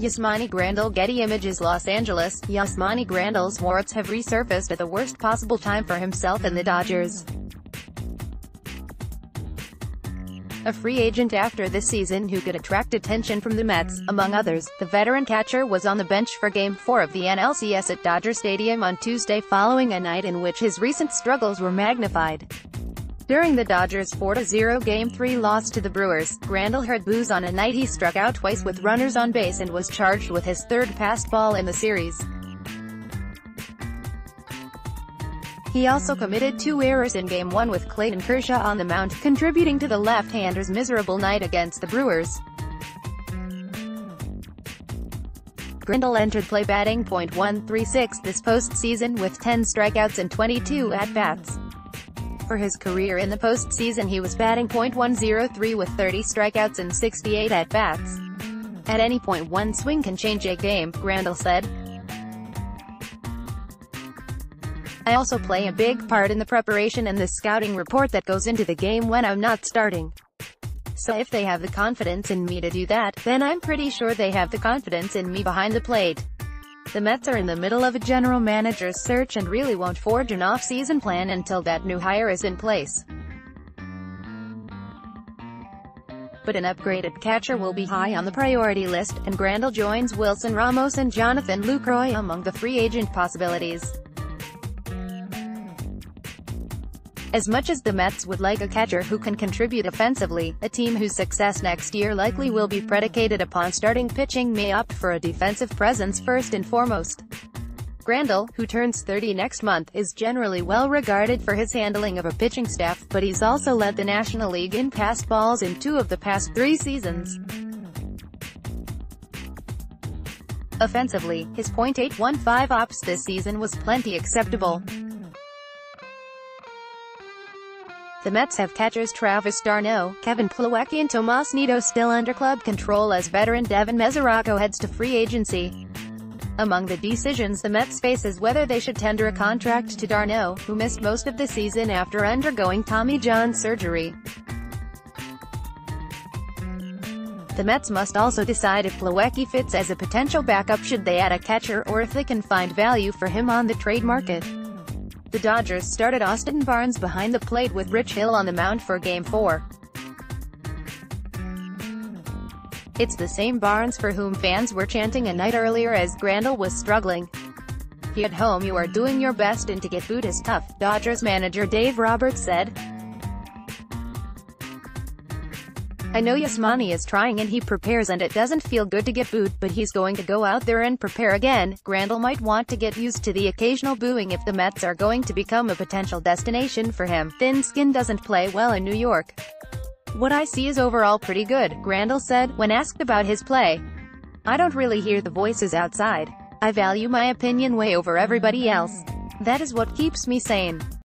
Yasmani Grandal. Getty Images, Los Angeles. Yasmani Grandal's warts have resurfaced at the worst possible time for himself and the Dodgers. A free agent after this season who could attract attention from the Mets, among others, the veteran catcher was on the bench for Game 4 of the NLCS at Dodger Stadium on Tuesday following a night in which his recent struggles were magnified. During the Dodgers' 4-0 Game 3 loss to the Brewers, Grandal heard boos on a night he struck out twice with runners on base and was charged with his third passed ball in the series. He also committed two errors in Game 1 with Clayton Kershaw on the mound, contributing to the left-hander's miserable night against the Brewers. Grandal entered play batting .136 this postseason with 10 strikeouts and 22 at-bats. For his career in the postseason he was batting .103 with 30 strikeouts and 68 at-bats. At any point one swing can change a game, Grandal said. I also play a big part in the preparation and the scouting report that goes into the game when I'm not starting. So if they have the confidence in me to do that, then I'm pretty sure they have the confidence in me behind the plate. The Mets are in the middle of a general manager's search and really won't forge an off-season plan until that new hire is in place. But an upgraded catcher will be high on the priority list, and Grandal joins Wilson Ramos and Jonathan Lucroy among the free agent possibilities. As much as the Mets would like a catcher who can contribute offensively, a team whose success next year likely will be predicated upon starting pitching may opt for a defensive presence first and foremost. Grandal, who turns 30 next month, is generally well regarded for his handling of a pitching staff, but he's also led the National League in passed balls in 2 of the past 3 seasons. Offensively, his .815 OPS this season was plenty acceptable. The Mets have catchers Travis D'Arnaud, Kevin Plawecki and Tomas Nido still under club control as veteran Devin Mesoraco heads to free agency. Among the decisions the Mets face is whether they should tender a contract to D'Arnaud, who missed most of the season after undergoing Tommy John surgery. The Mets must also decide if Plawecki fits as a potential backup should they add a catcher or if they can find value for him on the trade market. The Dodgers started Austin Barnes behind the plate with Rich Hill on the mound for Game 4. It's the same Barnes for whom fans were chanting a night earlier as Grandal was struggling. Here at home you are doing your best and to get booed is tough, Dodgers manager Dave Roberts said. I know Yasmani is trying and he prepares and it doesn't feel good to get booed, but he's going to go out there and prepare again. Grandal might want to get used to the occasional booing if the Mets are going to become a potential destination for him. Thin skin doesn't play well in New York. What I see is overall pretty good, Grandal said, when asked about his play. I don't really hear the voices outside. I value my opinion way over everybody else. That is what keeps me sane.